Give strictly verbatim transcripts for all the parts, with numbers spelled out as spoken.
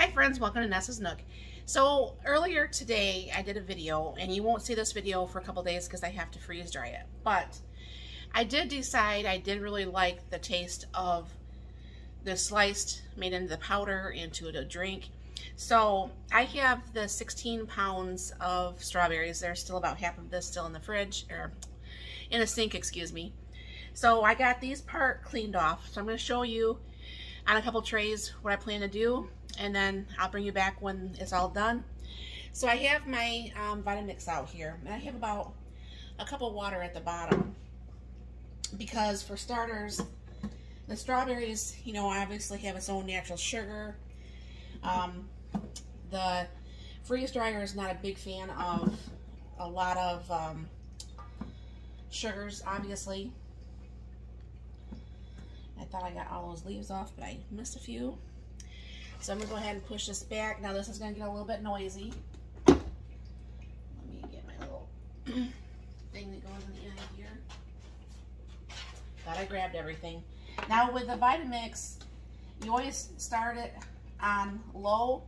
Hi friends, welcome to Nessa's Nook. So earlier today I did a video, and you won't see this video for a couple days because I have to freeze dry it, but I did decide I did really like the taste of the sliced made into the powder into a drink. So I have the sixteen pounds of strawberries. There's still about half of this still in the fridge, or in a sink, excuse me. So I got these part cleaned off, so I'm going to show you on a couple trays what I plan to do, and then I'll bring you back when it's all done. So I have my um, Vitamix out here, and I have about a cup of water at the bottom, because for starters, the strawberries, you know, obviously have its own natural sugar. Um, the freeze dryer is not a big fan of a lot of um, sugars, obviously. I thought I got all those leaves off, but I missed a few. So I'm going to go ahead and push this back. Now this is going to get a little bit noisy. Let me get my little thing that goes in the end here. Thought I grabbed everything. Now with the Vitamix, you always start it on low,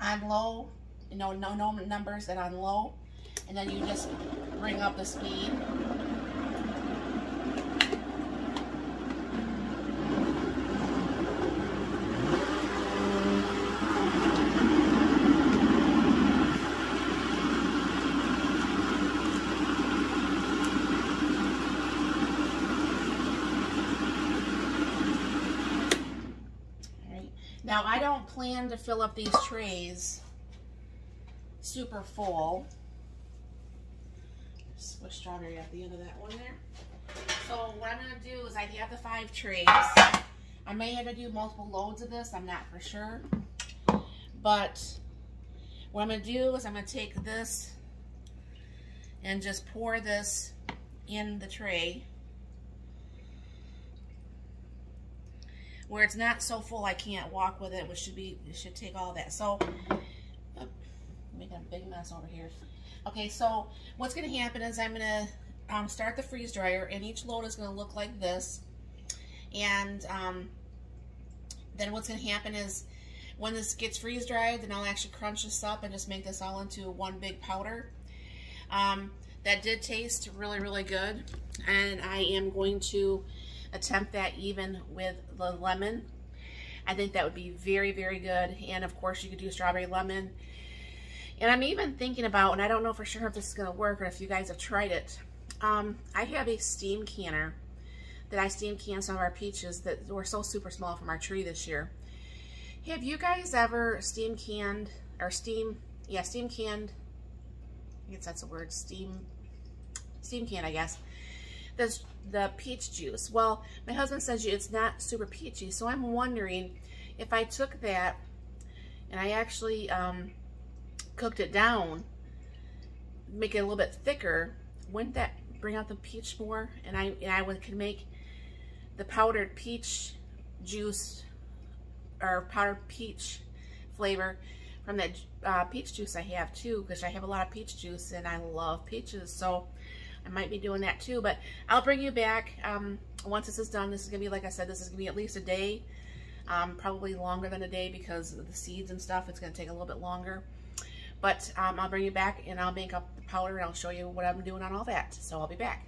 on low, you know, no, no numbers, and on low, and then you just bring up the speed. Now, I don't plan to fill up these trays super full. Squish strawberry at the end of that one there. So what I'm going to do is I have the five trays. I may have to do multiple loads of this. I'm not for sure. But what I'm going to do is I'm going to take this and just pour this in the tray, where it's not so full I can't walk with it, which should be, it should take all that. So, oh, making a big mess over here. Okay, so what's gonna happen is I'm gonna um, start the freeze dryer, and each load is gonna look like this. And um, then what's gonna happen is when this gets freeze dried, then I'll actually crunch this up and just make this all into one big powder. Um, that did taste really, really good. And I am going to attempt that even with the lemon. I think that would be very, very good. And of course you could do strawberry lemon. And I'm even thinking about, and I don't know for sure if this is gonna work or if you guys have tried it. Um, I have a steam canner that I steam can some of our peaches that were so super small from our tree this year. Have you guys ever steam canned, or steam, yeah, steam canned, I guess that's the word, steam, steam canned, I guess. This, the peach juice. Well, my husband says it's not super peachy, so I'm wondering if I took that and I actually um, cooked it down, make it a little bit thicker, wouldn't that bring out the peach more? And I, and I would, could make the powdered peach juice, or powdered peach flavor from that uh, peach juice I have too, because I have a lot of peach juice and I love peaches, so I might be doing that too. But I'll bring you back um, once this is done. This is going to be, like I said, this is going to be at least a day, um, probably longer than a day because of the seeds and stuff. It's going to take a little bit longer. But um, I'll bring you back and I'll make up the powder and I'll show you what I'm doing on all that. So I'll be back.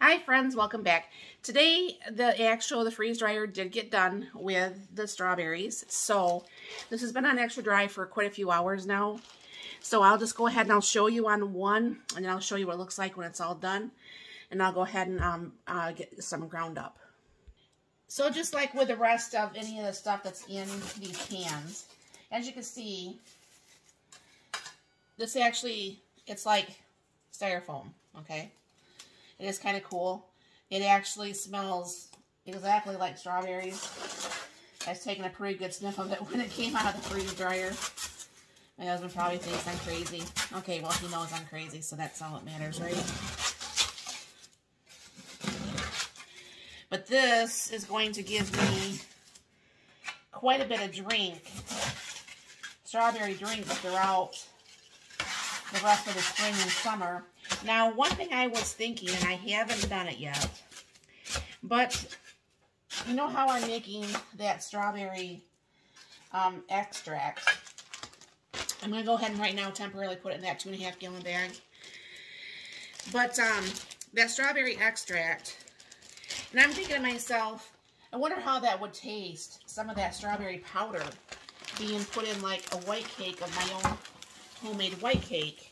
Hi friends, welcome back. Today the actual, the freeze dryer did get done with the strawberries. So this has been on extra dry for quite a few hours now. So I'll just go ahead and I'll show you on one, and then I'll show you what it looks like when it's all done. And I'll go ahead and um, uh, get some ground up. So just like with the rest of any of the stuff that's in these cans, as you can see, this actually, it's like styrofoam, okay? It is kind of cool. It actually smells exactly like strawberries. I've taken a pretty good sniff of it when it came out of the freeze dryer. My husband probably thinks I'm crazy. Okay, well, he knows I'm crazy, so that's all that matters, right? But this is going to give me quite a bit of drink, strawberry drink, throughout the rest of the spring and summer. Now, one thing I was thinking, and I haven't done it yet, but you know how I'm making that strawberry um, extract. I'm going to go ahead and right now temporarily put it in that two and a half gallon bag. But um, that strawberry extract, and I'm thinking to myself, I wonder how that would taste, some of that strawberry powder being put in like a white cake of my own homemade white cake,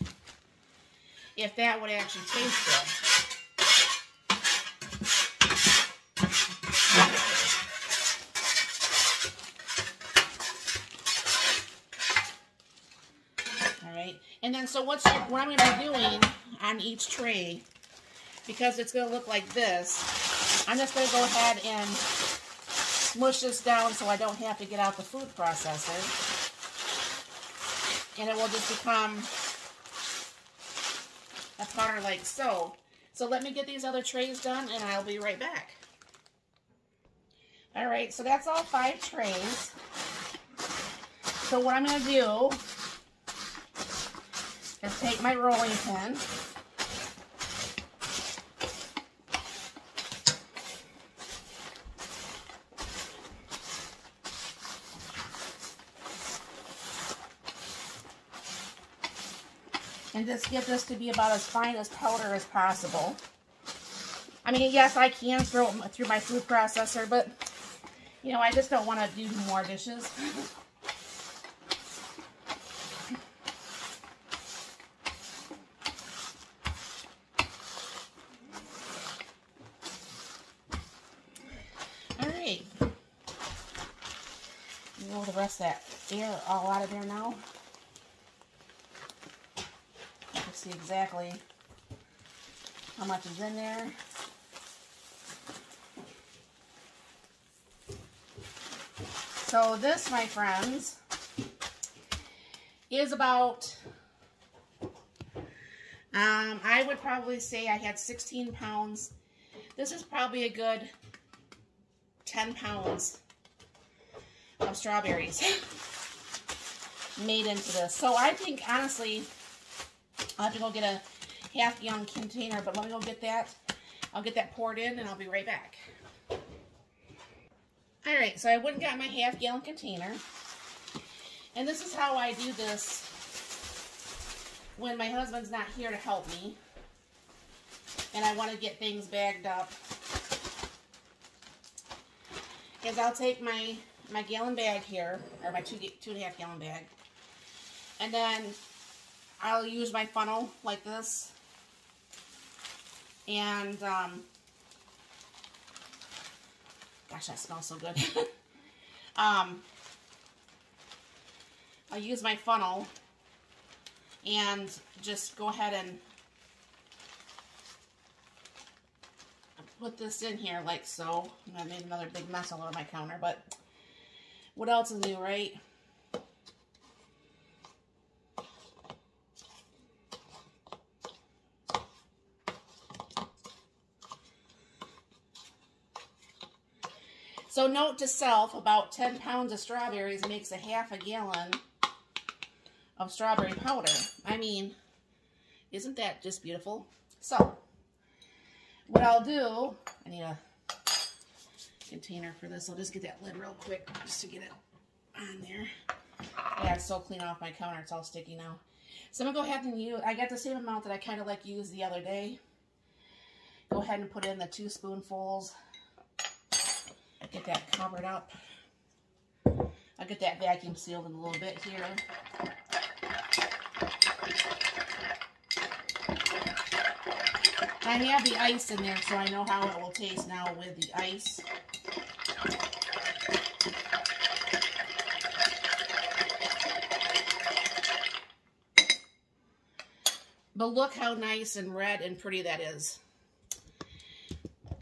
if that would actually taste good. And then, so what's what I'm going to be doing on each tray, because it's going to look like this, I'm just going to go ahead and smush this down so I don't have to get out the food processor. And it will just become a powder like so. So let me get these other trays done and I'll be right back. Alright, so that's all five trays. So what I'm going to do, just take my rolling pin, and just get this to be about as fine as powder as possible. I mean, yes, I can throw it through my food processor, but, you know, I just don't want to do more dishes. Roll the rest of that air all out of there now. You can see exactly how much is in there. So this, my friends, is about, um, I would probably say I had sixteen pounds. This is probably a good ten pounds of strawberries made into this. So I think, honestly, I'll have to go get a half gallon container, but let me go get that. I'll get that poured in and I'll be right back. Alright, so I went and got my half gallon container, and this is how I do this when my husband's not here to help me and I want to get things bagged up. Because I'll take my my gallon bag here, or my two, two and a half gallon bag, and then I'll use my funnel like this, and um, gosh, that smells so good. um, I'll use my funnel and just go ahead and put this in here like so. I made another big mess all over my counter, but what else is new, right? So note to self, about ten pounds of strawberries makes a half a gallon of strawberry powder. I mean, isn't that just beautiful? So, what I'll do, I need a container for this. I'll just get that lid real quick just to get it on there. Yeah, it's so clean off my counter. It's all sticky now. So I'm going to go ahead and use, I got the same amount that I kind of like used the other day. Go ahead and put in the two spoonfuls. Get that covered up. I'll get that vacuum sealed in a little bit here. I have the ice in there, so I know how it will taste now with the ice. But look how nice and red and pretty that is.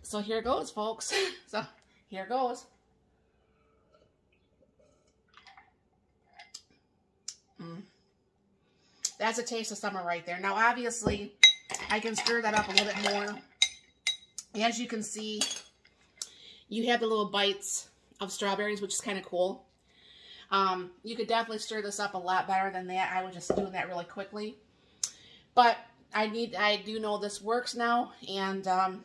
So here goes, folks. So here goes. Mm. That's a taste of summer right there. Now, obviously, I can stir that up a little bit more. As you can see, you have the little bites of strawberries, which is kind of cool. Um, you could definitely stir this up a lot better than that. I was just doing that really quickly. But I need, I do know this works now, and um,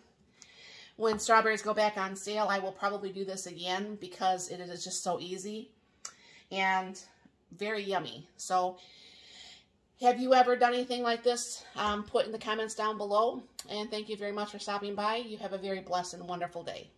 When strawberries go back on sale, I will probably do this again because it is just so easy and very yummy. So have you ever done anything like this? Um, put in the comments down below. And thank you very much for stopping by. You have a very blessed and wonderful day.